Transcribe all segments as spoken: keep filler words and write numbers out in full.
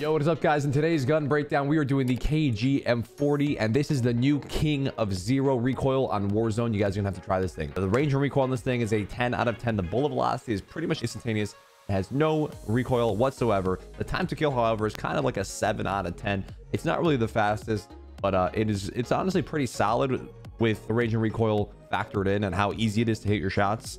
Yo, what is up, guys? In today's gun breakdown, we are doing the K G M forty, and this is the new king of zero recoil on Warzone. You guys are gonna have to try this thing. The range and recoil on this thing is a ten out of ten. The bullet velocity is pretty much instantaneous. It has no recoil whatsoever. The time to kill, however, is kind of like a seven out of ten. It's not really the fastest, but uh, it is, it's honestly pretty solid with the range and recoil factored in and how easy it is to hit your shots.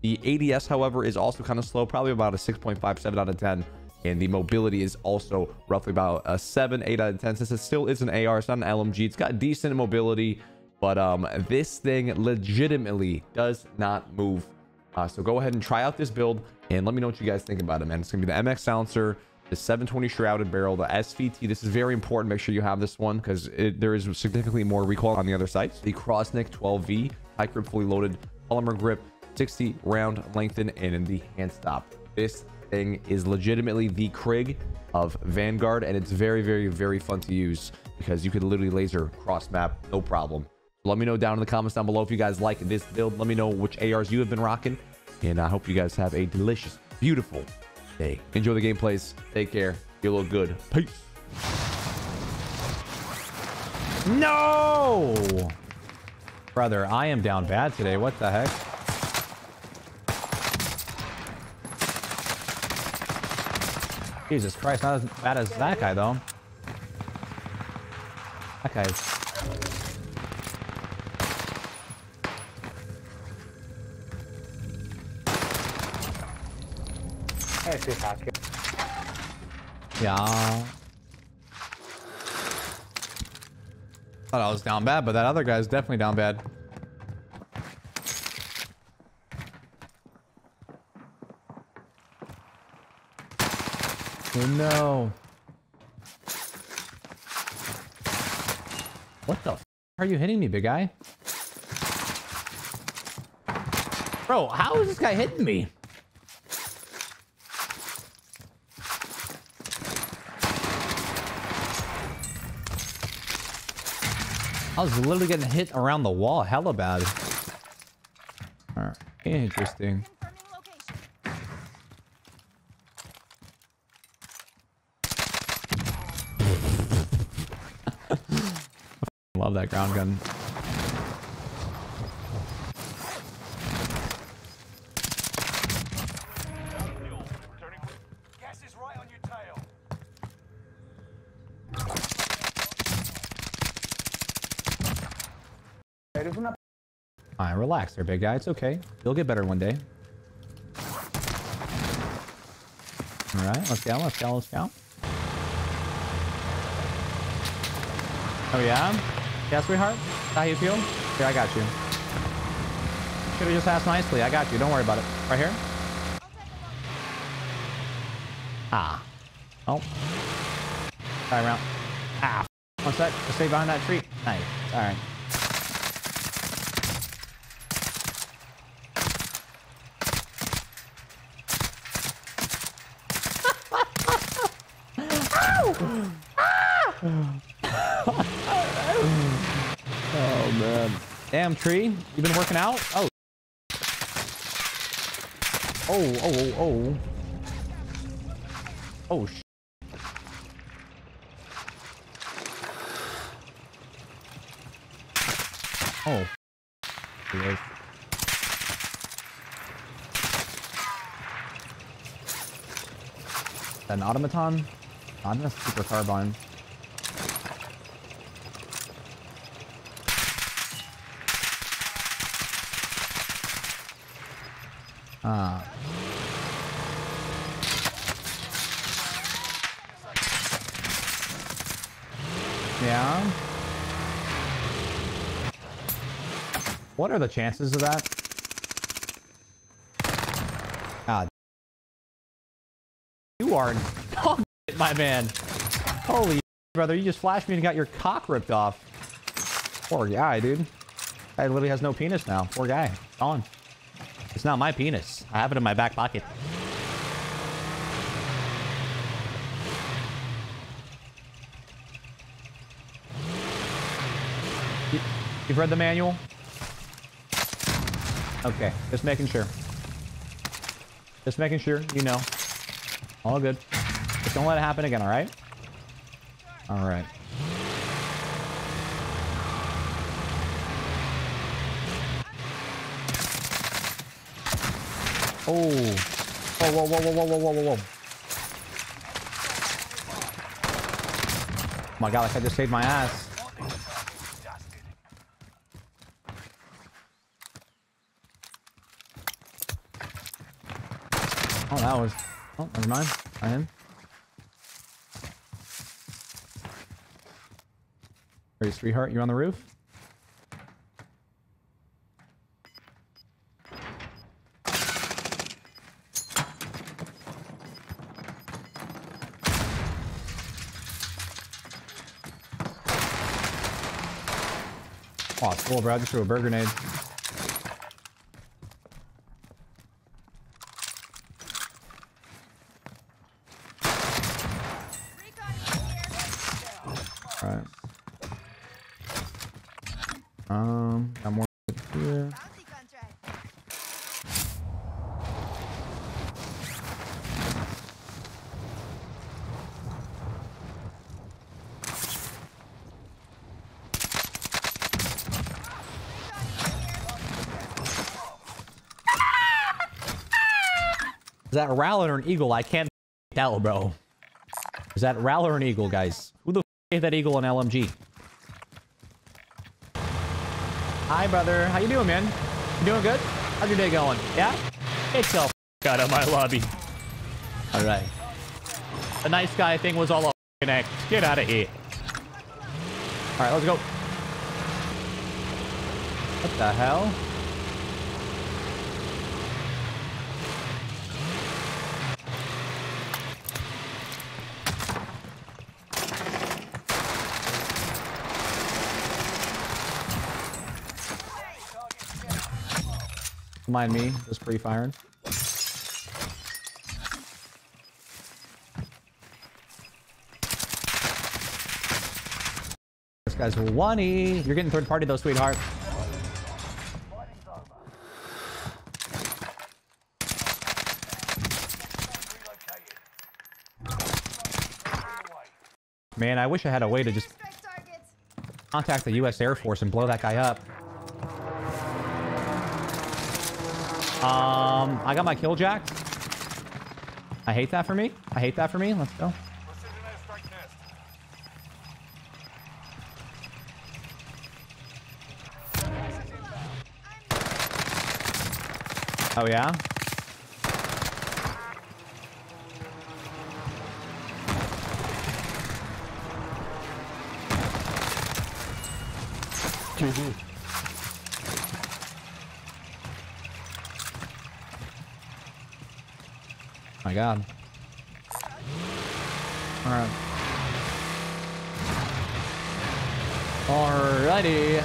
The A D S, however, is also kind of slow, probably about a six point five, seven out of ten. And the mobility is also roughly about a seven, eight out of ten. Since it still is an A R, it's not an L M G. It's got decent mobility, but um, this thing legitimately does not move. Uh, so go ahead and try out this build and let me know what you guys think about it, man. It's going to be the M X silencer, the seven twenty shrouded barrel, the S V T. This is very important. Make sure you have this one because there is significantly more recoil on the other sights. The crossnick twelve V, high grip, fully loaded, polymer grip, sixty round lengthen, and in the hand stop. This thing is legitimately the Krig of Vanguard, and it's very, very, very fun to use because you could literally laser cross map, no problem. Let me know down in the comments down below if you guys like this build. Let me know which A Rs you have been rocking, and I hope you guys have a delicious, beautiful day. Enjoy the gameplays. Take care. You look good. Peace. No! Brother, I am down bad today. What the heck? Jesus Christ, not as bad as that guy, though. That guy's... Yeah. Thought I was down bad, but that other guy's definitely down bad. Oh no. What the f are you hitting me, big guy? Bro, how is this guy hitting me? I was literally getting hit around the wall hella bad. Alright, interesting. Love that ground gun. Gas is right on your tail. All right, relax there, big guy. It's okay. You'll get better one day. All right, let's go, let's go, let's go. Oh yeah. Yeah, sweetheart? Is that how you feel? Here, I got you. Should have just asked nicely. I got you. Don't worry about it. Right here? Ah. Oh. Sorry, round. Ah. One sec. Just stay behind that tree. Nice. All right. Damn tree, you've been working out? Oh. Oh, oh, oh, oh. Oh, sh. Oh. Yes. An automaton? Not a super carbine. Ah. Yeah. What are the chances of that? God. You are dog shit, my man. Holy brother, you just flashed me and got your cock ripped off. Poor guy, dude. Guy literally has no penis now. Poor guy. Gone. It's not my penis. I have it in my back pocket. You, you've read the manual? Okay, just making sure. Just making sure, you know. All good. Just don't let it happen again, all right? All right. Oh. Oh, whoa, whoa, whoa, whoa, whoa, whoa, whoa. Oh my God, like I just saved my ass. Oh, that was... Oh, never mind. I am. Are you sweetheart? You're on the roof? Oh, it's cool, bro. I just threw a bird grenade. Alright. Um, got more here. Is that a rattler or an eagle? I can't tell, bro. Is that a rattler or an eagle, guys? Who the f gave that eagle an L M G? Hi, brother. How you doing, man? You doing good? How's your day going? Yeah? Get the f out of my lobby. All right. The nice guy thing was all a f***ing act. Get out of here. All right, let's go. What the hell? Mind me, just pre-firing. This guy's one E. You're getting third party though, sweetheart. Man, I wish I had a way to just contact the U S Air Force and blow that guy up. Um, I got my kill jack. I hate that for me. I hate that for me. Let's go. Oh, yeah. G G. My God. All right. Alrighty.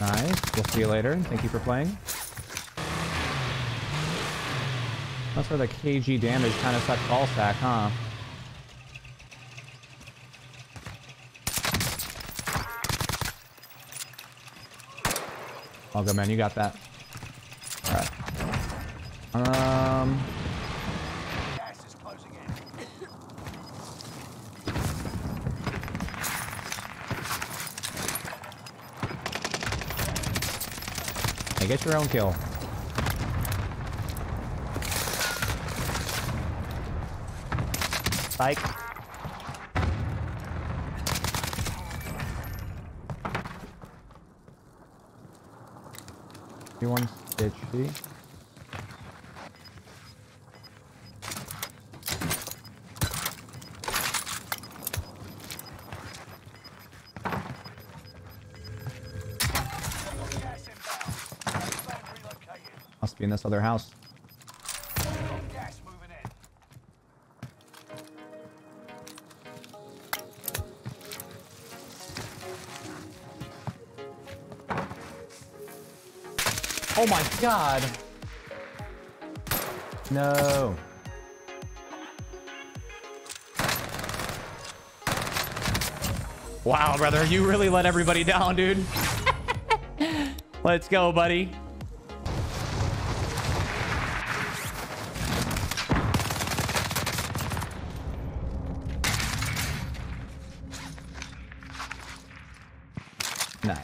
Nice. We'll see you later. Thank you for playing. That's where the K G damage kind of sucks ball stack, huh? I'll go, man. You got that. All right. Um. Gas is closing in. Hey, get your own kill. Psych. One H P. Must be in this other house. Oh my God. No. Wow, brother, you really let everybody down, dude. Let's go, buddy. Nice.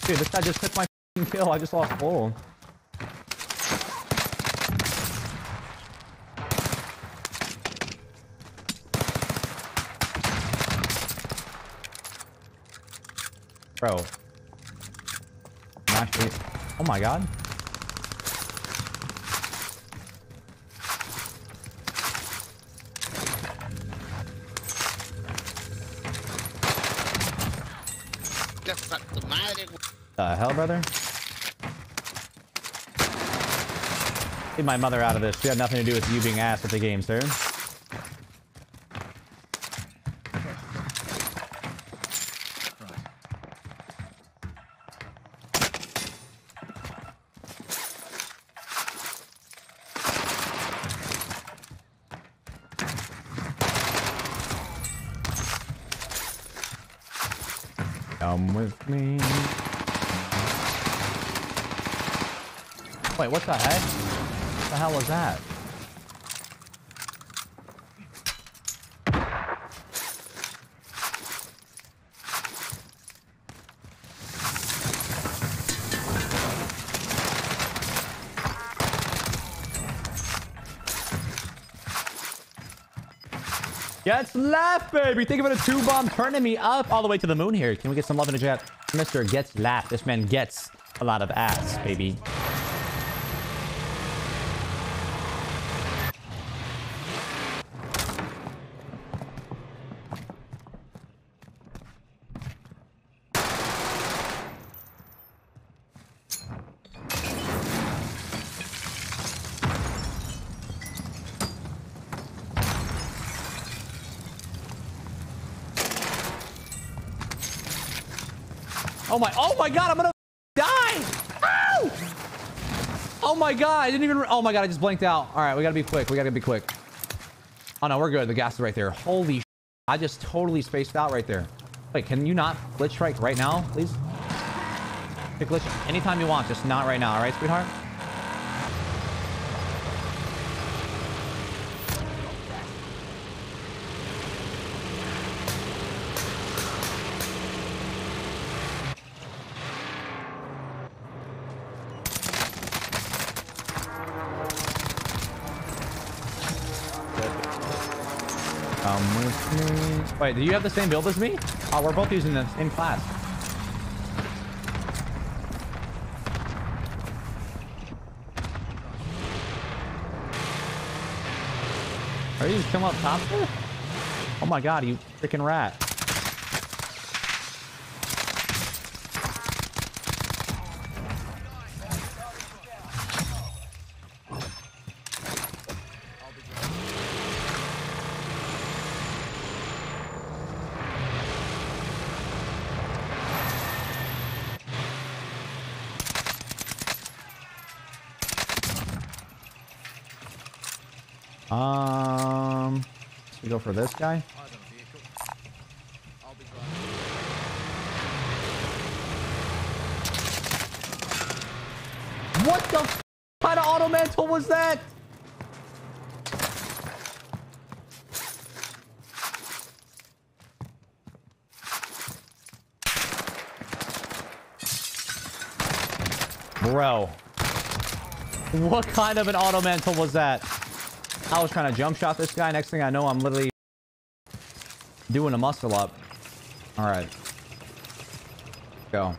Dude, this guy just took my kill. I just lost full. Bro. Oh my god. The hell, brother? Get my mother out of this. She had nothing to do with you being ass at the game, sir. Come with me. Wait, what the heck? What the hell was that? Gets left, baby. Think about a two bomb turning me up all the way to the moon here. Can we get some love in the chat? Mister Gets Left. This man gets a lot of ass, baby. Oh my, oh my god, I'm gonna die! Ow! Oh my god, I didn't even, oh my god, I just blanked out. All right, we gotta be quick, we gotta be quick. Oh no, we're good, the gas is right there. Holy shit, I just totally spaced out right there. Wait, can you not glitch strike right now, please? You can glitch anytime you want, just not right now, all right, sweetheart? Wait, do you have the same build as me? Oh, we're both using this in class. Are you just coming up top there? Oh my god, you freaking rat. Um, should we go for this guy? What the f kind of auto mantle was that? Bro, what kind of an auto mantle was that? I was trying to jump shot this guy. Next thing I know, I'm literally doing a muscle up. All right. Go.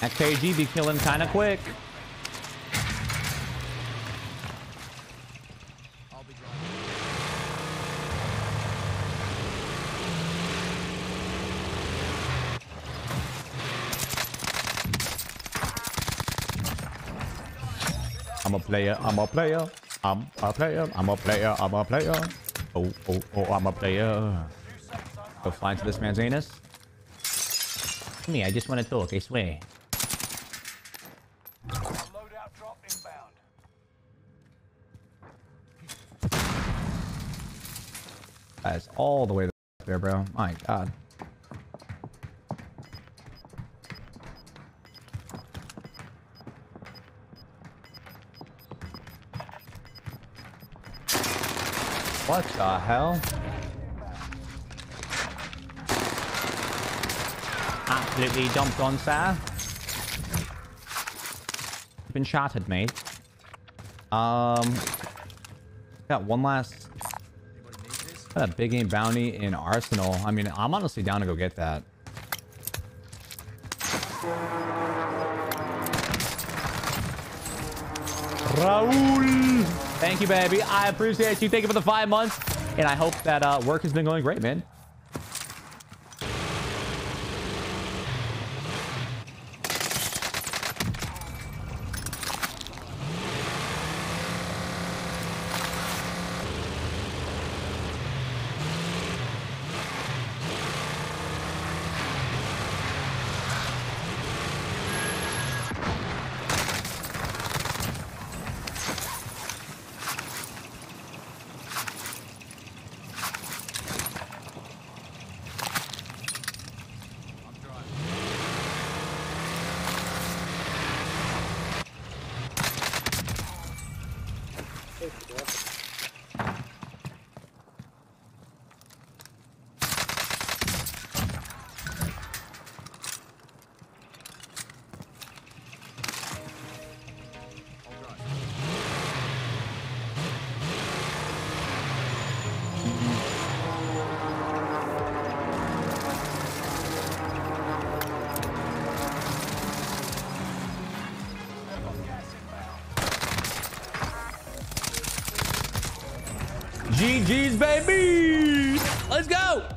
That K G be killing kind of quick. I'm a player, I'm a player, I'm a player, I'm a player, I'm a player. Oh, oh, oh, I'm a player. Go fly into this man's anus. Come here, I just want to talk, I swear. Loadout drop inbound. That is all the way there, bro. My god. What the hell? Absolutely dumped on, sir. You've been shattered, mate. Um, got one last. Got a big game bounty in Arsenal. I mean, I'm honestly down to go get that. Raul, thank you, baby. I appreciate you. Thank you for the five months, and I hope that uh, work has been going great, man. G G's, baby! Let's go!